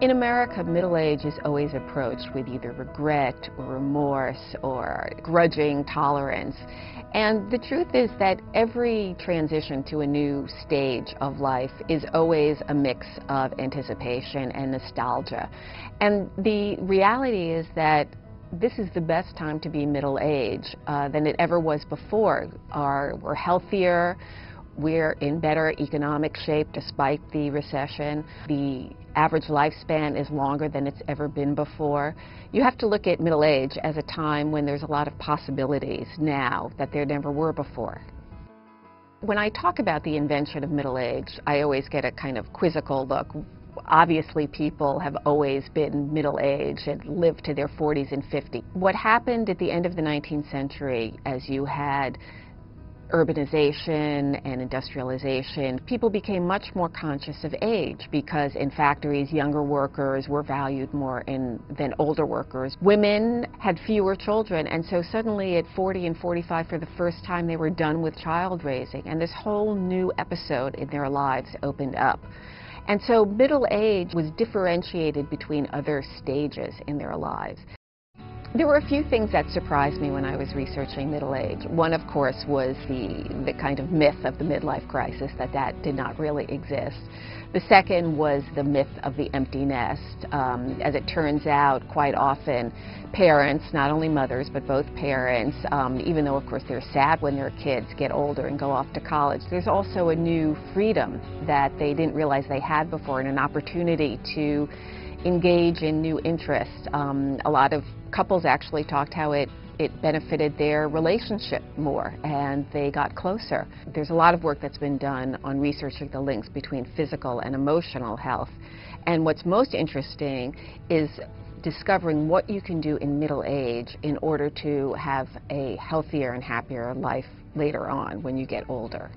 In America, middle age is always approached with either regret or remorse or grudging tolerance. And the truth is that every transition to a new stage of life is always a mix of anticipation and nostalgia. And the reality is that this is the best time to be middle age than it ever was before. We're healthier. We're in better economic shape despite the recession. The average lifespan is longer than it's ever been before. You have to look at middle age as a time when there's a lot of possibilities now that there never were before. When I talk about the invention of middle age, I always get a kind of quizzical look. Obviously, people have always been middle-aged and lived to their 40s and 50s. What happened at the end of the 19th century, as you had urbanization and industrialization, people became much more conscious of age because in factories, younger workers were valued more than older workers. Women had fewer children, and so suddenly at 40 and 45, for the first time, they were done with child raising, and this whole new episode in their lives opened up. And so middle age was differentiated between other stages in their lives. There were a few things that surprised me when I was researching middle age. One, of course, was the kind of myth of the midlife crisis, that did not really exist. The second was the myth of the empty nest. As it turns out, quite often parents, not only mothers, but both parents, even though, of course, they're sad when their kids get older and go off to college, there's also a new freedom that they didn't realize they had before and an opportunity to engage in new interests. A lot of couples actually talked how it benefited their relationship more and they got closer. There's a lot of work that's been done on researching the links between physical and emotional health. And what's most interesting is discovering what you can do in middle age in order to have a healthier and happier life later on when you get older.